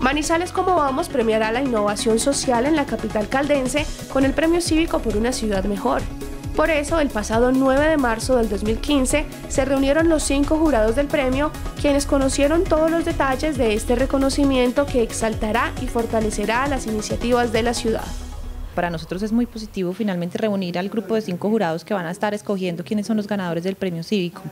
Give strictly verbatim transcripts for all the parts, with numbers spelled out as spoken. Manizales Como Vamos premiará la innovación social en la capital caldense con el Premio Cívico por una Ciudad Mejor. Por eso, el pasado nueve de marzo del dos mil quince se reunieron los cinco jurados del premio, quienes conocieron todos los detalles de este reconocimiento que exaltará y fortalecerá las iniciativas de la ciudad. Para nosotros es muy positivo finalmente reunir al grupo de cinco jurados que van a estar escogiendo quiénes son los ganadores del premio cívico.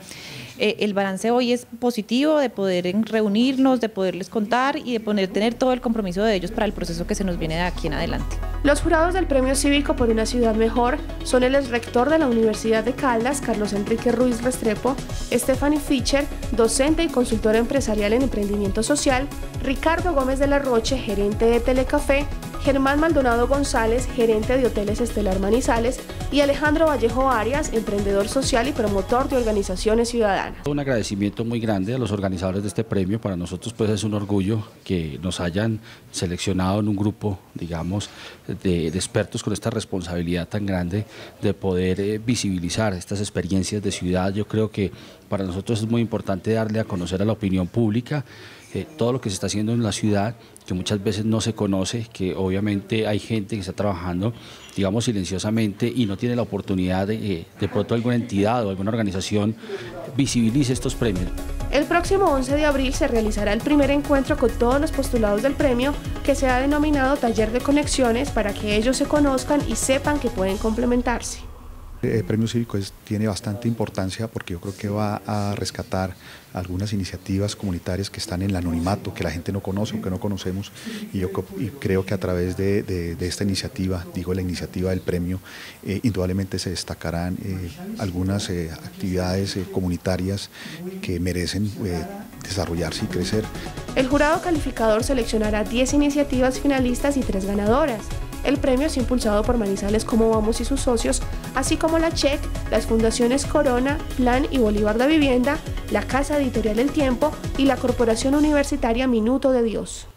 Eh, el balance hoy es positivo de poder reunirnos, de poderles contar y de poder tener todo el compromiso de ellos para el proceso que se nos viene de aquí en adelante. Los jurados del premio cívico por una ciudad mejor son el exrector de la Universidad de Caldas, Carlos Enrique Ruiz Restrepo, Stephanie Fischer, docente y consultora empresarial en emprendimiento social, Ricardo Gómez de la Roche, gerente de Telecafé, Germán Maldonado González, gerente de Hoteles Estelar Manizales, y Alejandro Vallejo Arias, emprendedor social y promotor de organizaciones ciudadanas. Un agradecimiento muy grande a los organizadores de este premio. Para nosotros pues es un orgullo que nos hayan seleccionado en un grupo, digamos, de, de expertos con esta responsabilidad tan grande de poder eh, visibilizar estas experiencias de ciudad. Yo creo que para nosotros es muy importante darle a conocer a la opinión pública eh, todo lo que se está haciendo en la ciudad, que muchas veces no se conoce, que obviamente hay gente que está trabajando, digamos, silenciosamente y no tiene la oportunidad de de pronto alguna entidad o alguna organización visibilice estos premios. El próximo once de abril se realizará el primer encuentro con todos los postulados del premio, que se ha denominado Taller de Conexiones, para que ellos se conozcan y sepan que pueden complementarse. El Premio Cívico es, tiene bastante importancia porque yo creo que va a rescatar algunas iniciativas comunitarias que están en el anonimato, que la gente no conoce o que no conocemos, y yo y creo que a través de, de, de esta iniciativa, digo la iniciativa del premio, eh, indudablemente se destacarán eh, algunas eh, actividades eh, comunitarias que merecen eh, desarrollarse y crecer. El jurado calificador seleccionará diez iniciativas finalistas y tres ganadoras. El premio es impulsado por Manizales Como Vamos y sus socios, así como la C H E C, las fundaciones Corona, Plan y Bolívar de Vivienda, la Casa Editorial El Tiempo y la Corporación Universitaria Minuto de Dios.